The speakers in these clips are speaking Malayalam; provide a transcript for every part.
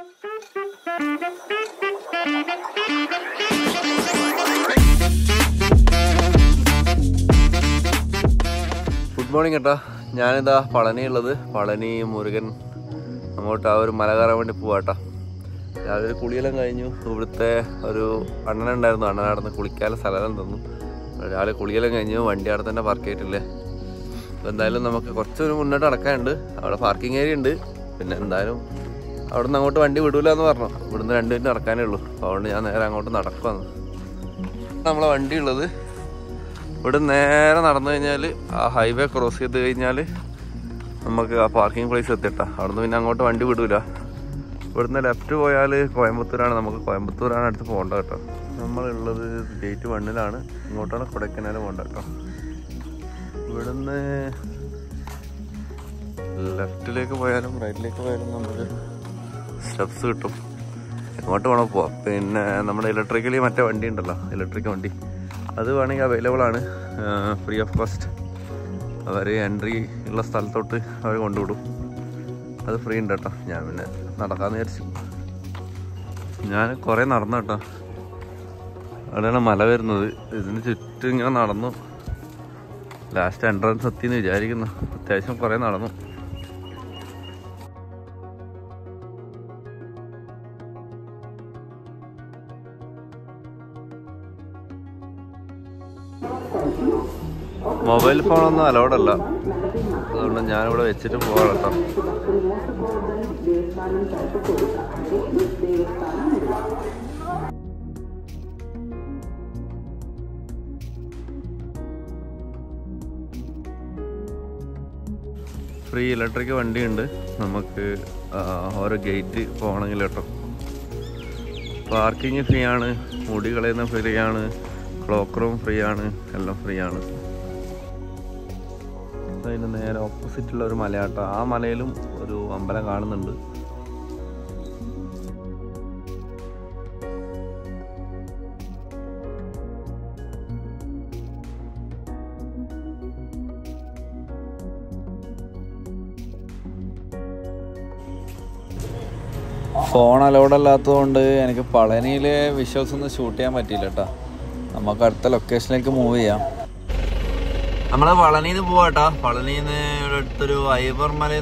Good morning, Janida Palani, Palani, Murugan, Amota, Malagaravandi Puata. The Kulilan, you put there, Ananda, the Kulikal Salaran, the Kulilan, you, and the other market. When the island of Kotsu, a candle, out of parking area, and the out of the motor and do Lano, but then dinner candle, or the Anarang out of Narcon. Namla and Dilade, but then there a highway cross the Inale, a parking place at the Arduinango and Dudula. But then left to Oyale, Coimbatore and at the Pondata. Number is day to Vandalana, Motor of Kodakan and Wondata. But then the left leg of Oyalum, right leg of Oyalum. Steps to what one of pop in electrically matter and electric only. Other one available on free of cost. Very entry lost alto to our own do. Other free in data. Yamin, not a canary. Yan Korean Arnata. I don't know Malaver, isn't it? Tingan last entrance of teenager in the Korean Arno. Mobile phone is allowed. Free electric vandi undu namakku oru gate poanengil etto parking free aanu mudikalena free aanu clock room free aanu ella free aanu. Opposite Lur Malata, Malayalum, or Umbra Garden. Phone allowed a lot on the and a Palani visuals on the shooting at Tilata. Amakarta location like a movie. We are going to Palani. There is a Iyvar Malai.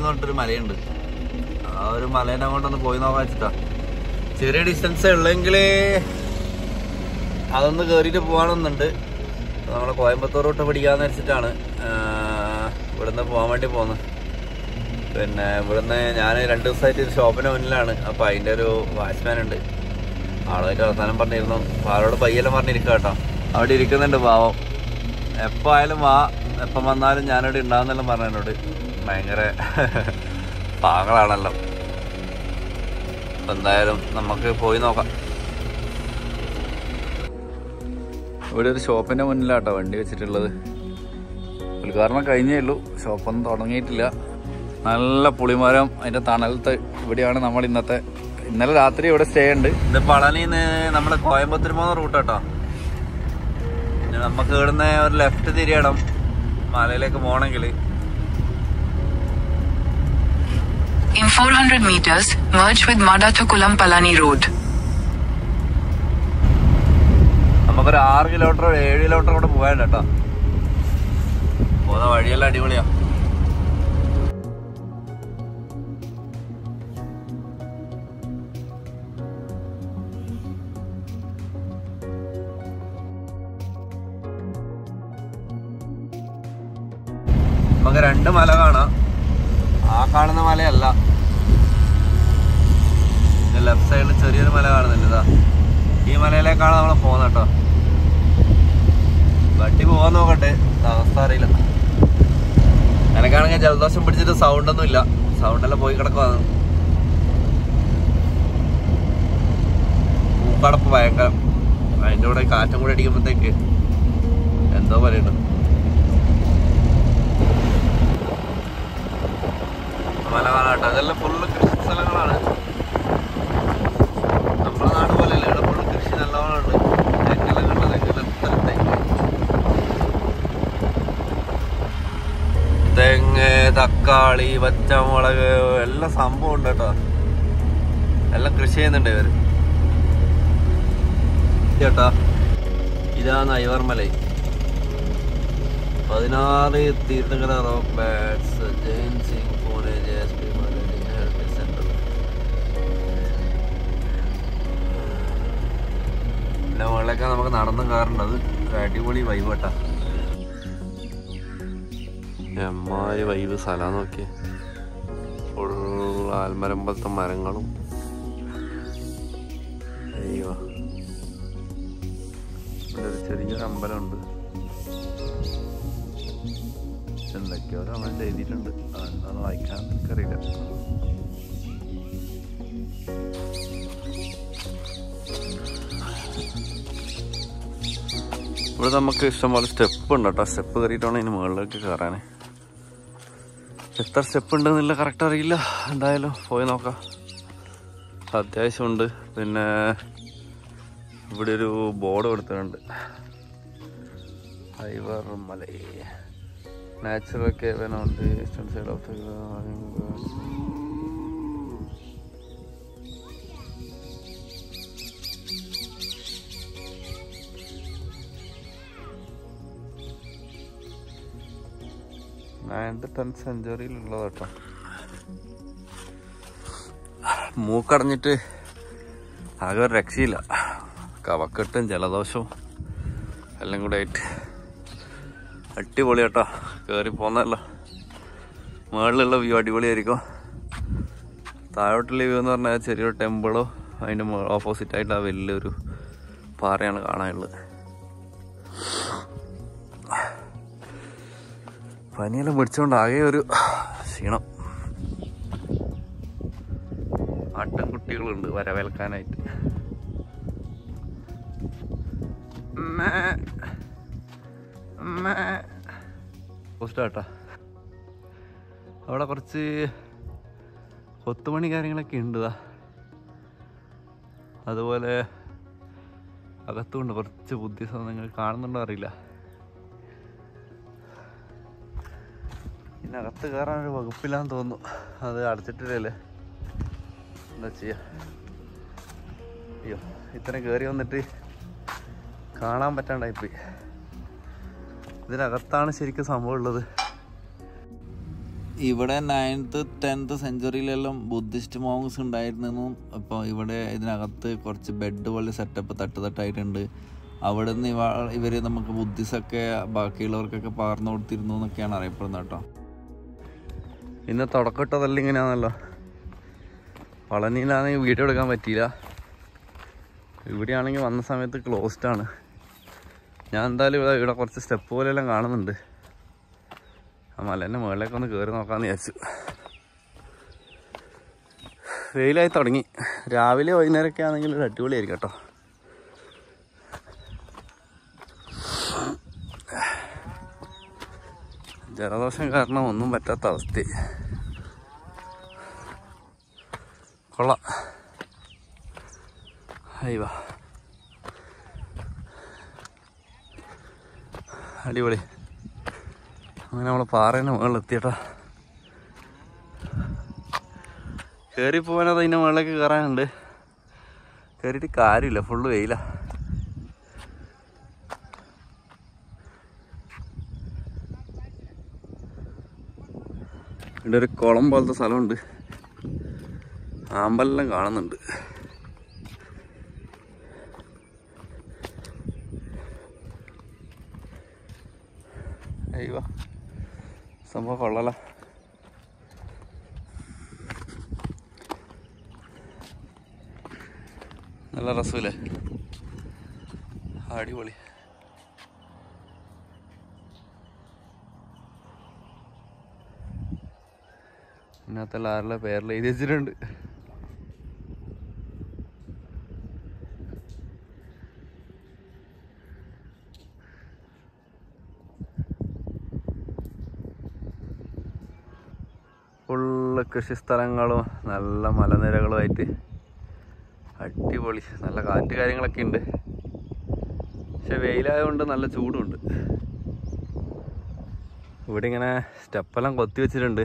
There is a distance. There is a Coimbatore. Pamana and Janet in Nana Marano, Mangare Pangalalam Pandarum, Namaka Poinoka. Would it shop in a one latter and do it? Vulgarna Kainelu, shop on the Tongatilla, Nala Pulimarum, and a tunnel, Vidiana Namadinata. Nella Atri would stay and the Palani Namaka Coimbatore Rutata. I left the area. In 400 meters, merge with Madathu Kulam Palani Road. But it's not a mala. It's not a left side. It's a mala. This mala is a phone. But it's not a phone. Malaganata, full of Christian Salagana. Ambrana, full of Christian alone, and Kalanga. Then Dakali, Vatamala, Ella Sambo, Ella നല്ല കൃഷി ചെയ്യുന്നുണ്ട് ഇവർ. ചേട്ടാ, ഇതാണ് Aivar Malai. 16 Tirthankara rock beds, Jain Singh Pune, J S P managing health centre. പിന്നെ മുകളിലൊക്കെ നമുക്ക് നടന്ന് കയറേണ്ട. അത് അടിപൊളി വൈബ് കേട്ടാ. എമ്മായി വൈബ് സ്ഥലം നോക്കി. ഫുൾ ആൽമരമ്പലത്തെ മരങ്ങളും. അയ്യോ, ഇവിടെ ഒരു ചെറിയൊരു അമ്പലമുണ്ട്. എന്തൊക്കെയോ കമന്റ് എഴുതിയിട്ടുണ്ട്, അതെന്താണെന്ന് വായിക്കാൻ എനിക്കറിയില്ല. ഇവിടെ നമുക്ക് ഇഷ്ടംപോലെ സ്റ്റെപ്പ് ഉണ്ട് കേട്ടോ. സ്റ്റെപ്പ് കയറിയിട്ടാണ് ഇതിന് മുകളിലേക്ക് കയറാൻ. എത്ര സ്റ്റെപ്പ് ഉണ്ടെന്നില്ല കറക്റ്റ് അറിയില്ല, എന്തായാലും പോയി നോക്കാം. അത്യാവശ്യമുണ്ട്. പിന്നെ ഇവിടെ ഒരു ബോർഡ് കൊടുത്തിട്ടുണ്ട്, Aivar malai natural cave on the eastern side of the ninth 10th century ഉള്ളതാട്ടോ. മൂക്കടഞ്ഞിട്ട് ആകെ ഒരു രക്ഷയില്ല. കവക്കെട്ടും ജലദോഷവും എല്ലാം കൂടെ ആയിട്ട് അടിപൊളി കേട്ടോ. കയറി പോന്നല്ല, മുകളിലുള്ള വ്യൂ അടിപൊളിയായിരിക്കും. താഴോട്ടുള്ള വ്യൂ എന്ന് പറഞ്ഞാൽ ചെറിയൊരു ടെമ്പിളോ അതിൻ്റെ ഓപ്പോസിറ്റായിട്ട് ആ വലിയൊരു പാറയാണ് കാണാനുള്ളത്. പനിയെല്ലാം പിടിച്ചുകൊണ്ട് ആകെ ഒരു ക്ഷീണം. ആട്ടിൻകുട്ടികളുണ്ട് വരവേൽക്കാനായിട്ട്. പോസ്റ്റാട്ടാ. അവിടെ കുറച്ച് കൊത്തുപണി കാര്യങ്ങളൊക്കെ ഉണ്ട്. അതുപോലെ അകത്തുകൊണ്ട് കുറച്ച് ബുദ്ധിസം നിങ്ങൾ കാണുന്നുണ്ടോ അറിയില്ല. പിന്നെ അകത്ത് കയറാൻ ഒരു വകുപ്പില്ലാന്ന് തോന്നുന്നു, അത് അടച്ചിട്ടില്ലല്ലേ, എന്താ ചെയ്യാ. അയ്യോ, ഇത്രയും കയറി വന്നിട്ട് കാണാൻ പറ്റാണ്ടായിപ്പോയി. ഇതിനകത്താണ് ശരിക്കും സംഭവം ഉള്ളത്. ഇവിടെ 9th 10th സെഞ്ചുറിയിലെല്ലാം ബുദ്ധിസ്റ്റ് മോങ്സ് ഉണ്ടായിരുന്നു. അപ്പോൾ ഇവിടെ ഇതിനകത്ത് കുറച്ച് ബെഡ് പോലെ സെറ്റപ്പ് തട്ടുതട്ടായിട്ടുണ്ട്. അവിടെ നിന്ന് ഇവർ നമുക്ക് ബുദ്ധിസൊക്കെ ബാക്കിയുള്ളവർക്കൊക്കെ പകർന്നു കൊടുത്തിരുന്നു എന്നൊക്കെയാണ് അറിയപ്പെടുന്നത് കേട്ടോ. ഇന്ന് തുടക്കമിട്ടതല്ല, ഇങ്ങനെയാണല്ലോ. പളനിയിലാണെങ്കിൽ വീഡിയോ എടുക്കാൻ പറ്റിയില്ല, ഇവിടെയാണെങ്കിൽ വന്ന സമയത്ത് ക്ലോസ്ഡാണ്. ഞാൻ എന്തായാലും ഇവിടെ കുറച്ച് സ്റ്റെപ്പ് പോലെയെല്ലാം കാണുന്നുണ്ട്. ആ മലേൻ്റെ മുകളിലേക്ക് ഒന്ന് കയറി നോക്കാമെന്ന് വിചാരിച്ചു. വെയിലായി തുടങ്ങി. രാവിലെ വൈകുന്നേരമൊക്കെ ആണെങ്കിൽ ഒരു അടിപൊളിയായിരിക്കും കേട്ടോ. ജലദോഷം കാരണം ഒന്നും പറ്റാത്ത അവസ്ഥ. കൊള്ളാം. അയ്യോ, അടിപൊളി. അങ്ങനെ നമ്മൾ പാറേൻ്റെ മുകളിലെത്തിയിട്ടാ. കയറിപ്പോവാനത് അതിൻ്റെ മുകളിലേക്ക് കയറാനുണ്ട്. കയറിയിട്ട് കാര്യമില്ല, ഫുള്ള് വെയില. ഇവിടെ ഒരു കുളം പോലത്തെ സ്ഥലമുണ്ട്, ആമ്പലെല്ലാം കാണുന്നുണ്ട്. അയ്യോ, സംഭവം കൊള്ളല. നല്ല രസമില്ലേ, അടിപൊളി. ഇന്നത്തെ ആരുടെ പേരിൽ എഴുതി വെച്ചിട്ടുണ്ട്. ഫുള്ള് കൃഷി സ്ഥലങ്ങളും നല്ല മലനിരകളുമായിട്ട് അടിപൊളി. നല്ല കാറ്റ് കാര്യങ്ങളൊക്കെ ഉണ്ട്, പക്ഷെ വെയിലായതുകൊണ്ട് നല്ല ചൂടുണ്ട്. ഇവിടെ ഇങ്ങനെ സ്റ്റെപ്പെല്ലാം കൊത്തി വെച്ചിട്ടുണ്ട്,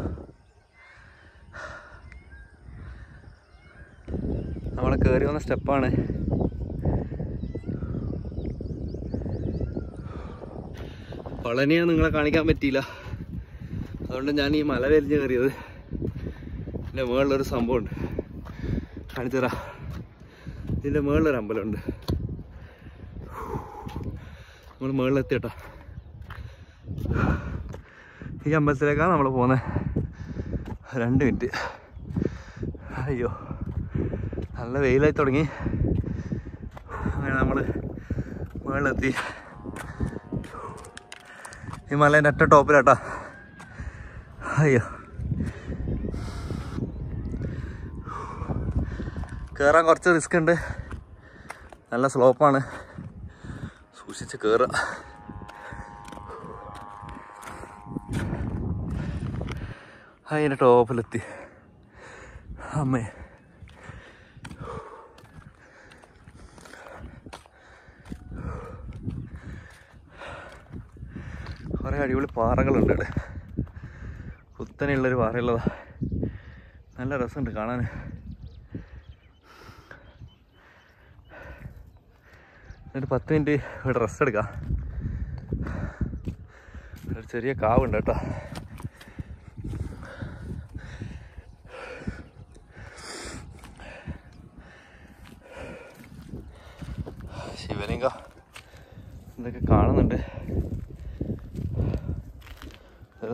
നമ്മൾ കയറി വന്ന സ്റ്റെപ്പാണ്. പളനിയെ നിങ്ങളെ കാണിക്കാൻ പറ്റിയില്ല, അതുകൊണ്ട് ഞാൻ ഈ മല വലിഞ്ഞ് കയറിയത്. ഇതിൻ്റെ മുകളിലൊരു സംഭവമുണ്ട്, കാണിച്ചതരാ. ഇതിൻ്റെ മുകളിലൊരു അമ്പലമുണ്ട്. നമ്മൾ മുകളിലെത്തിയട്ടോ. ഈ അമ്പലത്തിലേക്കാണ് നമ്മൾ പോകുന്നത്. 2 മിനിറ്റ്. അയ്യോ, നല്ല വെയിലായി തുടങ്ങി. അങ്ങനെ നമ്മൾ മുകളിലെത്തി. ഈ മലേൻ്റെ ഒറ്റ ടോപ്പിലാട്ടോ. അയ്യോ, കയറാൻ കുറച്ച് റിസ്ക് ഉണ്ട്. നല്ല സ്ലോപ്പാണ്, സൂക്ഷിച്ച് കയറുക. അതിൻ്റെ ടോപ്പിലെത്തി. അമ്മേ, കുറേ അടിപൊളി പാറകളുണ്ട് ഇവിടെ. കുത്തനെയുള്ളൊരു പാറയുള്ളതാ, നല്ല രസമുണ്ട് കാണാൻ. എന്നിട്ട് 10 മിനിറ്റ് ഇവിടെ റെസ്റ്റ് എടുക്കാം. ഒരു ചെറിയ കാവുണ്ട് കേട്ടോ. ശിവലിംഗം ഇതൊക്കെ കാണുന്നുണ്ട്. ഒരു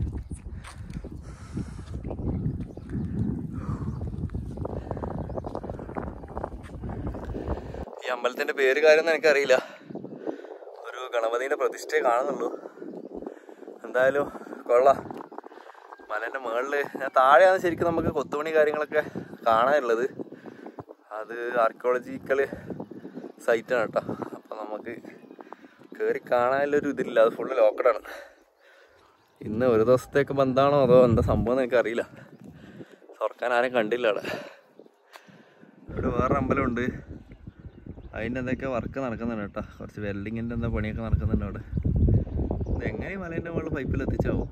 അമ്പലത്തിൻ്റെ പേര് കാര്യമൊന്നും എനിക്കറിയില്ല. ഒരു ഗണപതിൻ്റെ പ്രതിഷ്ഠയെ കാണുന്നുള്ളൂ. എന്തായാലും കൊള്ളാം. മലേൻ്റെ മുകളിൽ ഞാൻ താഴെയാണ് ശരിക്കും നമുക്ക് കൊത്തുപണി കാര്യങ്ങളൊക്കെ കാണാനുള്ളത്. അത് ആർക്കിയോളജിക്കൽ സൈറ്റാണ് കേട്ടോ. അപ്പം നമുക്ക് കയറി കാണാനുള്ളൊരു ഇതില്ല, അത് ഫുള്ള് ലോക്കഡാണ്. ഇന്ന് ഒരു ദിവസത്തേക്ക് ബന്ധാണോ അതോ എന്താ സംഭവം എന്ന് എനിക്കറിയില്ല. തുറക്കാൻ ആരും കണ്ടില്ല. അവിടെ ഇവിടെ വേറൊരു അമ്പലമുണ്ട്, അതിൻ്റെ എന്തൊക്കെ വർക്ക് നടക്കുന്നുണ്ട് കേട്ടോ. കുറച്ച് വെൽഡിങ്ങിൻ്റെ എന്താ പണിയൊക്കെ നടക്കുന്നുണ്ട് അവിടെ. ഇതെങ്ങനെ മലേൻ്റെ മുകളിൽ പൈപ്പിൽ എത്തിച്ചാവും.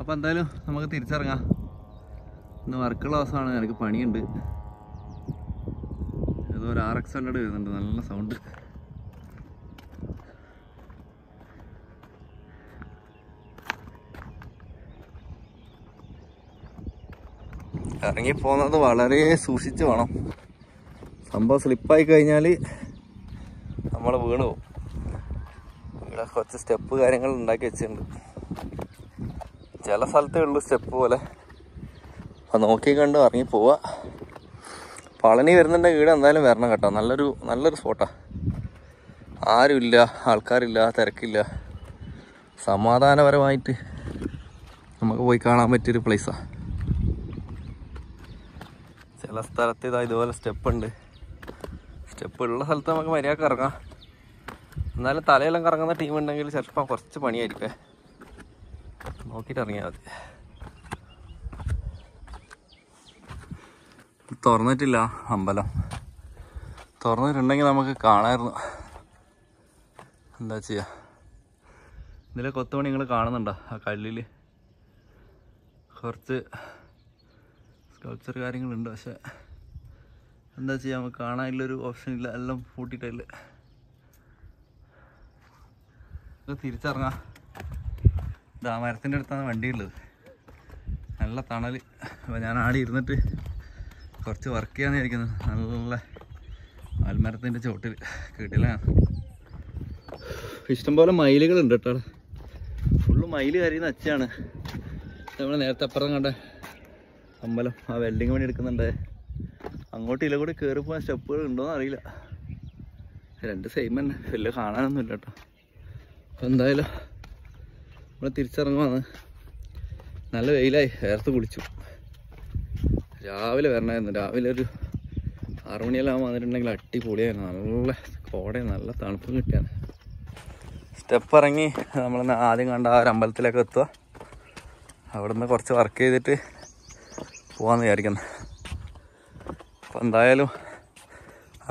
അപ്പോൾ എന്തായാലും നമുക്ക് തിരിച്ചിറങ്ങാം. ഇന്ന് വർക്കുള്ള ദിവസമാണ്, എനിക്ക് പണിയുണ്ട്. ഏതോ ഒരു RX 100 വരുന്നുണ്ട്, നല്ല സൗണ്ട്. ഇറങ്ങിപ്പോകുന്നത് വളരെ സൂക്ഷിച്ച് വേണം. സംഭവം സ്ലിപ്പായി കഴിഞ്ഞാൽ നമ്മൾ വീണ് പോകും. ഇവിടെ കുറച്ച് സ്റ്റെപ്പ് കാര്യങ്ങൾ ഉണ്ടാക്കി വെച്ചിട്ടുണ്ട്. ചില സ്ഥലത്തേ ഉള്ളൂ സ്റ്റെപ്പ് പോലെ. അപ്പം നോക്കി കണ്ട് ഇറങ്ങിപ്പോവുക. പളനി വരുന്നുണ്ടെങ്കിൽ ഇവിടെ എന്തായാലും വരണം കേട്ടോ. നല്ലൊരു സ്പോട്ടാണ്. ആരുമില്ല, ആൾക്കാരില്ല, തിരക്കില്ല. സമാധാനപരമായിട്ട് നമുക്ക് പോയി കാണാൻ പറ്റിയൊരു പ്ലേസാണ്. ചില സ്ഥലത്ത് ഇതാ ഇതുപോലെ സ്റ്റെപ്പുണ്ട്. സ്റ്റെപ്പുള്ള സ്ഥലത്ത് നമുക്ക് മര്യാദ കറങ്ങാം. എന്നാലും തലയെല്ലാം കറങ്ങുന്ന ടീമുണ്ടെങ്കിൽ ചിലപ്പോൾ കുറച്ച് പണിയായിരിക്കേ. നോക്കിയിട്ട് ഇറങ്ങിയാൽ മതി. തുറന്നിട്ടില്ല അമ്പലം. തുറന്നിട്ടുണ്ടെങ്കിൽ നമുക്ക് കാണാമായിരുന്നു. എന്താ ചെയ്യുക, ഇതിലെ കൊത്തുപണി നിങ്ങൾ കാണുന്നുണ്ടോ? ആ കല്ലിൽ കുറച്ച് സ്കൾപ്ചർ കാര്യങ്ങളുണ്ട്. പക്ഷേ എന്താ ചെയ്യാം, നമുക്ക് കാണാനില്ലൊരു ഓപ്ഷൻ ഇല്ല, എല്ലാം പൂട്ടിയിട്ടില്ല. തിരിച്ചിറങ്ങാം. ഇത് ആ മരത്തിൻ്റെ അടുത്താണ് വണ്ടിയുള്ളത്. നല്ല തണൽ. അപ്പോൾ ഞാൻ ആടി ഇരുന്നിട്ട് കുറച്ച് വർക്ക് ചെയ്യാൻ വിചാരിക്കുന്നത്. നല്ല ആൽമരത്തിൻ്റെ ചോട്ടിൽ കേട്ടില്ല. ഇഷ്ടംപോലെ മയിലുകളുണ്ട് കേട്ടോ. ഫുള്ള് മയിൽ കരയുന്ന അച്ഛനാണ്. നമ്മൾ നേരത്തെ അപ്പുറം കണ്ട അമ്പലം, ആ വെൽഡിങ് പണി എടുക്കുന്നുണ്ട്. അങ്ങോട്ട് ഇല കൂടി കയറി പോകാൻ സ്റ്റെപ്പുകൾ ഉണ്ടോയെന്ന് അറിയില്ല. രണ്ട് സെയിം തന്നെ, വലിയ കാണാനൊന്നുമില്ല കേട്ടോ. അപ്പോൾ എന്തായാലും നമ്മൾ തിരിച്ചിറങ്ങുവാണ്. നല്ല വെയിലായി, വേർത്ത് കുളിച്ചു. രാവിലെ വരണമായിരുന്നു. രാവിലെ ഒരു 6 മണിയെല്ലാം വന്നിട്ടുണ്ടെങ്കിൽ അടിപൊളിയായിരുന്നു. നല്ല കോടയും നല്ല തണുപ്പും കിട്ടിയാണ്. സ്റ്റെപ്പ് ഇറങ്ങി നമ്മളിന്ന് ആദ്യം കണ്ട ആ ഒരു അമ്പലത്തിലേക്ക് എത്തുക. അവിടെ നിന്ന് കുറച്ച് വർക്ക് ചെയ്തിട്ട് പോകാമെന്ന് വിചാരിക്കുന്നത്. അപ്പം എന്തായാലും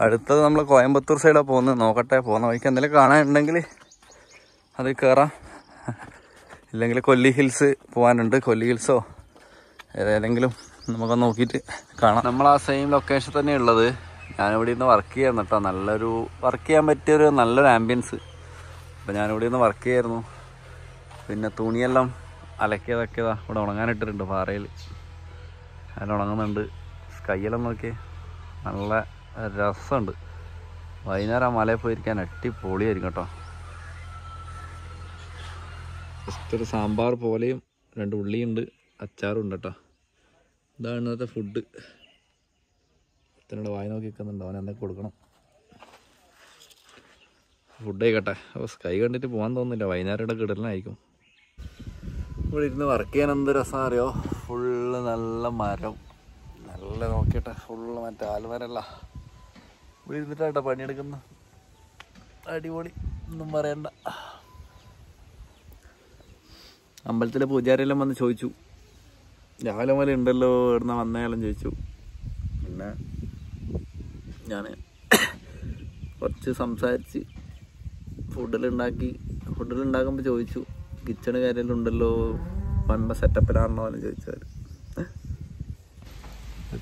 അടുത്തത് നമ്മൾ കോയമ്പത്തൂർ സൈഡാണ് പോകുന്നത്. നോക്കട്ടെ, പോകുന്ന വഴിക്ക് എന്തെങ്കിലും കാണാനുണ്ടെങ്കിൽ അത് കയറാം. ഇല്ലെങ്കിൽ കൊല്ലി ഹിൽസ് പോകാനുണ്ട്. കൊല്ലി ഹിൽസോ ഏതെങ്കിലും നമുക്ക് നോക്കിയിട്ട് കാണാം. നമ്മൾ ആ സെയിം ലൊക്കേഷൻ തന്നെയാണ് ഉള്ളത്. ഞാനിവിടെ നിന്ന് വർക്ക് ചെയ്യായിരുന്നു കേട്ടോ. നല്ലൊരു വർക്ക് ചെയ്യാൻ പറ്റിയൊരു നല്ലൊരു ആംബിയൻസ്. അപ്പം ഞാനിവിടെ നിന്ന് വർക്ക് ചെയ്യായിരുന്നു. പിന്നെ തുണിയെല്ലാം അലക്കിയതൊക്കെ ഇവിടെ ഉണങ്ങാനിട്ടിട്ടുണ്ട്. പാറയിൽ അതിലുണങ്ങുന്നുണ്ട്. സ്കൈയെല്ലാം നോക്കിയേ, നല്ല രസമുണ്ട്. വൈകുന്നേരം ആ മലയിൽ പോയിരിക്കാൻ അടിപൊളിയായിരിക്കും കേട്ടോ. ജസ്റ്റ് ഒരു സാമ്പാർ പോലെയും 2 ഉള്ളിയുണ്ട്, അച്ചാറും ഉണ്ട് കേട്ടോ. ഇതാണ് ഇന്നത്തെ ഫുഡ്. ഇത്തിനോട് വായി നോക്കി നിൽക്കുന്നുണ്ട്, അവനെ എന്തൊക്കെ കൊടുക്കണം. ഫുഡ് ആയിക്കട്ടെ. അപ്പോൾ സ്കൈ കണ്ടിട്ട് പോകാൻ തോന്നുന്നില്ല, വൈകുന്നേരം ഇവിടെ കിടലായിരിക്കും. ഇവിടെ ഇരുന്ന് വർക്ക് ചെയ്യാൻ എന്ത് രസം അറിയോ. ഫുള്ള് നല്ല മരം, നല്ല നോക്കിയിട്ടെ ഫുള്ള് മറ്റേ ആൽമരല്ല. ഇവിടെ ഇരുന്നിട്ടാട്ടോ പണിയെടുക്കുന്ന. അടിപൊളി, ഒന്നും പറയണ്ട. അമ്പലത്തിലെ പൂജാരിയെല്ലാം വന്ന് ചോദിച്ചു, രാവിലെ മുതൽ ഉണ്ടല്ലോ ഇവിടുന്ന് വന്നയാലും ചോദിച്ചു. പിന്നെ ഞാൻ കുറച്ച് സംസാരിച്ച് ഫുഡിലുണ്ടാക്കുമ്പോൾ ചോദിച്ചു, കിച്ചണ് കാര്യമെല്ലാം ഉണ്ടല്ലോ, പണ്ട സെറ്റപ്പിലാണല്ലോ എന്ന് ചോദിച്ചവർ.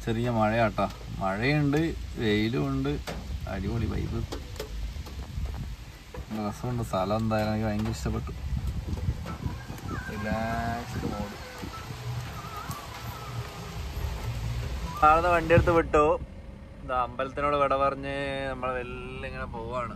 ചെറിയ മഴയാട്ടോ, മഴയുണ്ട് വെയിലും ഉണ്ട്. അടിപൊളി വൈബ്, രസമുണ്ട്. സ്ഥലം എന്തായാലും എനിക്ക് ഭയങ്കര ഇഷ്ടപ്പെട്ടു. ആളെ വണ്ടി എടുത്ത് വിട്ടു. അമ്പലത്തിനോട് വിട പറഞ്ഞ് നമ്മളെ വെല്ലം ഇങ്ങനെ പോവാണ്.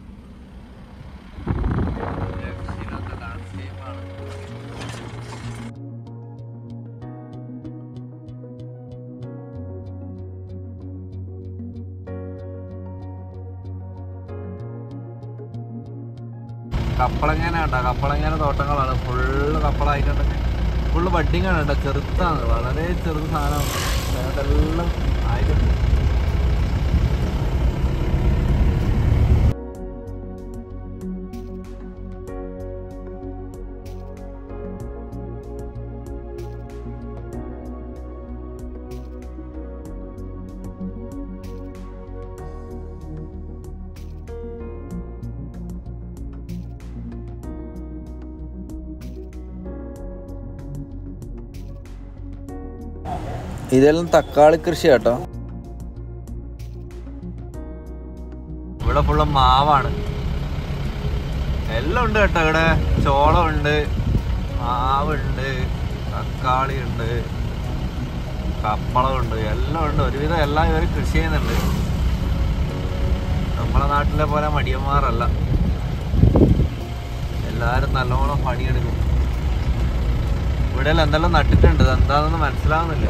കപ്പളങ്ങാന കേട്ടോ, കപ്പളങ്ങാന തോട്ടങ്ങളാണ്. ഫുള്ള് കപ്പളായിക്കോട്ടെ, ഫുള്ള് ബഡ്ഡിങ്ങാണ് കേട്ടോ. ചെറുത്താണ്, വളരെ ചെറുത് സാധനമാണ്. അതെല്ലാം ആയിക്കോട്ടെ. ഇതെല്ലാം തക്കാളി കൃഷി കേട്ടോ. ഇവിടെ ഫുള്ള് മാവാണ്. എല്ലാം ഉണ്ട് കേട്ടോ. ഇവിടെ ചോളമുണ്ട്, മാവുണ്ട്, തക്കാളി ഉണ്ട്, കപ്പളമുണ്ട്, എല്ലാം ഉണ്ട്. ഒരുവിധം എല്ലാം ഇവർ കൃഷി ചെയ്യുന്നുണ്ട്. നമ്മളെ നാട്ടിലെ പോലെ മടിയന്മാരല്ല, എല്ലാവരും നല്ലോണം പണിയെടുക്കും. ഇവിടെ എല്ലാം എന്തെല്ലാം നട്ടിട്ടുണ്ട്, എന്താണെന്ന് മനസ്സിലാവുന്നില്ല.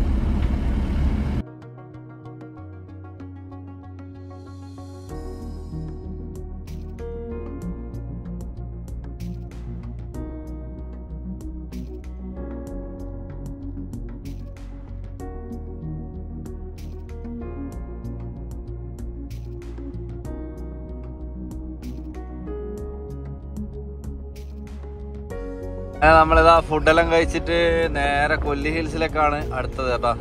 നമ്മളിതാ ഫുഡെല്ലാം കഴിച്ചിട്ട് നേരെ കൊല്ലി ഹിൽസിലേക്കാണ് അടുത്തത് കേട്ടോ.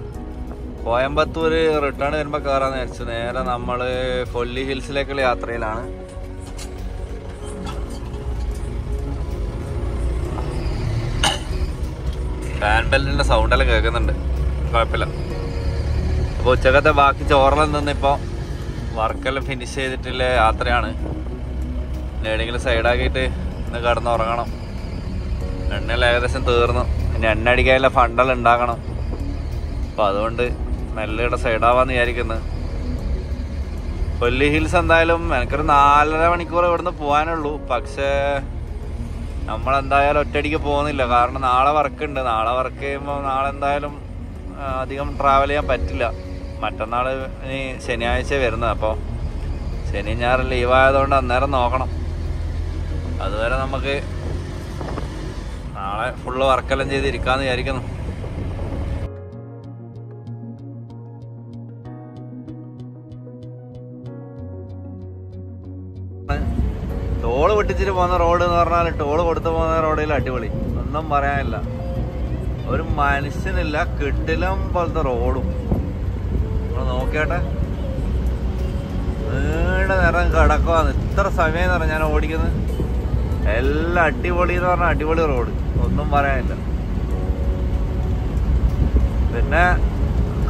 കോയമ്പത്തൂർ റിട്ടേൺ വരുമ്പോൾ കയറാന്ന് വിചാരിച്ചു. നേരെ നമ്മൾ കൊല്ലി ഹിൽസിലേക്കുള്ള യാത്രയിലാണ്. ഫാൻ ബെല്ലിൻ്റെ സൗണ്ടെല്ലാം കേൾക്കുന്നുണ്ട്, കുഴപ്പമില്ല. അപ്പോൾ ഉച്ചക്കത്തെ ബാക്കി ചോറെല്ലാം നിന്നിപ്പോൾ വർക്കെല്ലാം ഫിനിഷ് ചെയ്തിട്ടുള്ള യാത്രയാണ്. എവിടെയെങ്കിലും സൈഡാക്കിയിട്ട് ഇന്ന് കിടന്നുറങ്ങണം. എണ്ണയിൽ ഏകദേശം തീർന്നു. ഇനി എണ്ണ അടിക്കാനുള്ള ഫണ്ടൽ ഉണ്ടാക്കണം. അപ്പോൾ അതുകൊണ്ട് മെല്ലയുടെ സൈഡാവാന്ന് വിചാരിക്കുന്നത്. കൊല്ലി ഹിൽസ് എന്തായാലും എനിക്കൊരു 4.5 മണിക്കൂർ ഇവിടുന്ന് പോകാനുള്ളൂ. പക്ഷേ നമ്മളെന്തായാലും ഒറ്റയടിക്ക് പോകുന്നില്ല, കാരണം നാളെ വർക്ക് ഉണ്ട്. നാളെ വർക്ക് ചെയ്യുമ്പോൾ നാളെ എന്തായാലും അധികം ട്രാവൽ ചെയ്യാൻ പറ്റില്ല. മറ്റന്നാൾ ഇനി ശനിയാഴ്ച വരുന്നത്, അപ്പോൾ ശനി ഞായർ ലീവായതുകൊണ്ട് അന്നേരം നോക്കണം. അതുവരെ നമുക്ക് നാളെ ഫുള്ള് വർക്കെല്ലാം ചെയ്തിരിക്കാമെന്ന് വിചാരിക്കുന്നു. ടോള് പൊട്ടിച്ചിട്ട് പോകുന്ന റോഡ് എന്ന് പറഞ്ഞാൽ ടോള് കൊടുത്ത് പോകുന്ന റോഡിൽ അടിപൊളി, ഒന്നും പറയാനില്ല. ഒരു മനുഷ്യനില്ല, കിടിലം പോലത്തെ റോഡും. നമ്മൾ നോക്കിയാട്ടെ, നീണ്ട നേരം കിടക്കുവാന്ന്. ഇത്ര സമയം എന്ന് പറഞ്ഞാൽ ഞാൻ ഓടിക്കുന്നത് എല്ലാം അടിപൊളി എന്ന് പറഞ്ഞാൽ അടിപൊളി റോഡ്, ഒന്നും പറയാനില്ല. പിന്നെ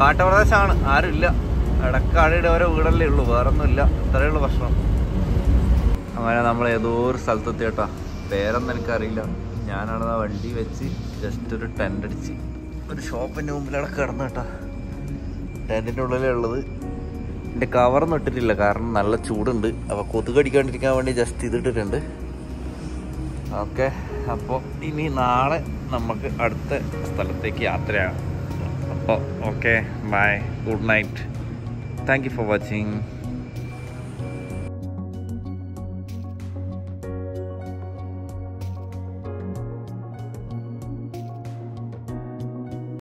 കാട്ടുപ്രദേശമാണ്, ആരുമില്ല. ഇടയ്ക്ക് അടിയുടെ ഓരോ വീടല്ലേ ഉള്ളൂ, വേറൊന്നും ഇല്ല. ഇത്രയേ ഉള്ളൂ പ്രശ്നം. അങ്ങനെ നമ്മൾ ഏതോ ഒരു സ്ഥലത്തെത്തി കേട്ടോ. പേരൊന്നും എനിക്കറിയില്ല. ഞാനവിടെ വണ്ടി വെച്ച് ജസ്റ്റ് ഒരു ടെൻ്റ് അടിച്ച് ഒരു ഷോപ്പിൻ്റെ മുമ്പിലവിടെ കിടന്നു കേട്ടോ. ടെൻറ്റിൻ്റെ ഉള്ളിലേ ഉള്ളത്. എൻ്റെ കവറൊന്നും ഇട്ടിട്ടില്ല, കാരണം നല്ല ചൂടുണ്ട്. അപ്പോൾ കൊതുക് അടിക്കാണ്ടിരിക്കാൻ വേണ്ടി ജസ്റ്റ് ഇതിട്ടിട്ടുണ്ട്. ഓക്കെ, അപ്പോൾ ഇനി നാളെ നമുക്ക് അടുത്ത സ്ഥലത്തേക്ക് യാത്രയാണ്. അപ്പോൾ okay, bye, good night, thank you for watching.